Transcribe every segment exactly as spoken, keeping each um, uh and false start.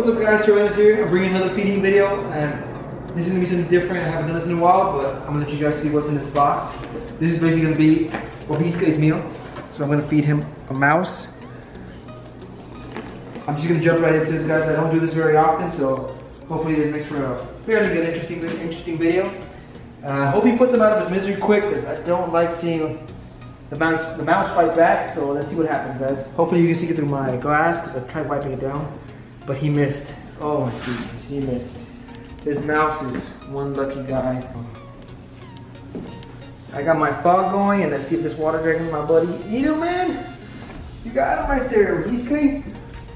What's up guys, Joanna's here. I'm bringing another feeding video and this is going to be something different. I haven't done this in a while, but I'm going to let you guys see what's in this box. This is basically going to be Wabisuke's meal. So I'm going to feed him a mouse. I'm just going to jump right into this guys. I don't do this very often, so hopefully this makes for a fairly good, interesting, interesting video. I uh, hope he puts him out of his misery quick because I don't like seeing the mouse, the mouse fight back. So let's see what happens guys. Hopefully you can see it through my glass because I tried wiping it down. But he missed. Oh my goodness, he missed. This mouse is one lucky guy. I got my fog going and let's see if this water dragon, my buddy. Eat him, man! You got him right there, Wabisuke.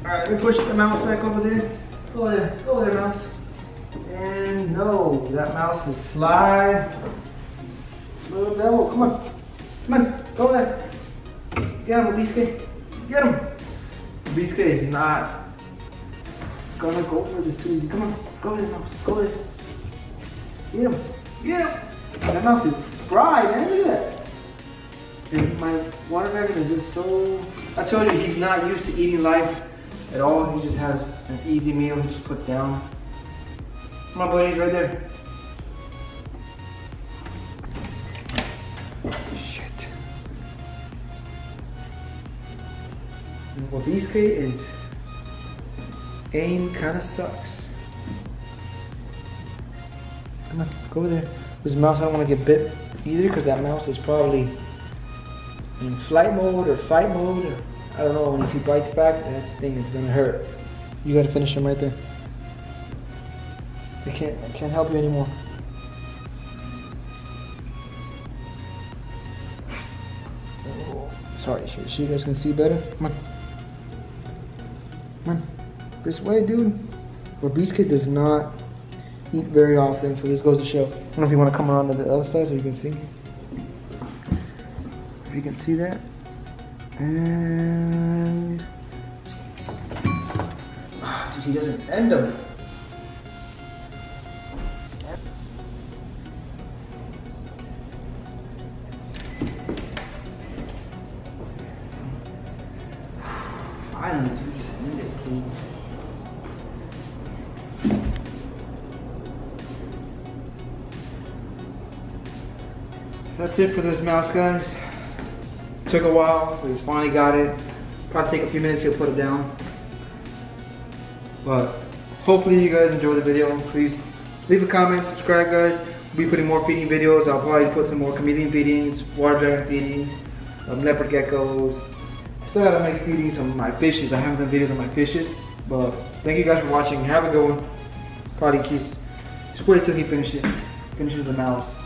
Alright, let me push the mouse back over there. Go there, go there, mouse. And no, that mouse is sly. Little devil, come on. Come on, go there. Get him, Wabisuke. Get him. Wabisuke is not gonna go for this too easy. Come on, go there, mouse, go there. Get him, get him. That mouse is spry, man, look at that. And my water dragon is just so... I told you, he's not used to eating life at all. He just has an easy meal, he just puts down. My buddy's right there. Shit. Wabisuke is... aim kind of sucks. Come on, go over there. This mouse, I don't want to get bit either because that mouse is probably in flight mode or fight mode. Or, I don't know, and if he bites back, that thing is going to hurt. You got to finish him right there. I can't, I can't help you anymore. Oh, sorry, so you guys can see better. Come on. Come on. This way, dude. Wabisuke does not eat very often, so this goes to show. I don't know if you want to come around to the other side so you can see. If you can see that. And... oh, dude, he doesn't end him. Finally, dude, just end it, please. That's it for this mouse, guys. Took a while, but we finally got it. Probably take a few minutes, he'll put it down. But hopefully you guys enjoyed the video. Please leave a comment, subscribe, guys. We'll be putting more feeding videos. I'll probably put some more chameleon feedings, water dragon feedings, um, leopard geckos. I still gotta make feedings on my fishes. I haven't done videos on my fishes. But thank you guys for watching. Have a good one. Probably keeps. Just wait till he finishes, finishes the mouse.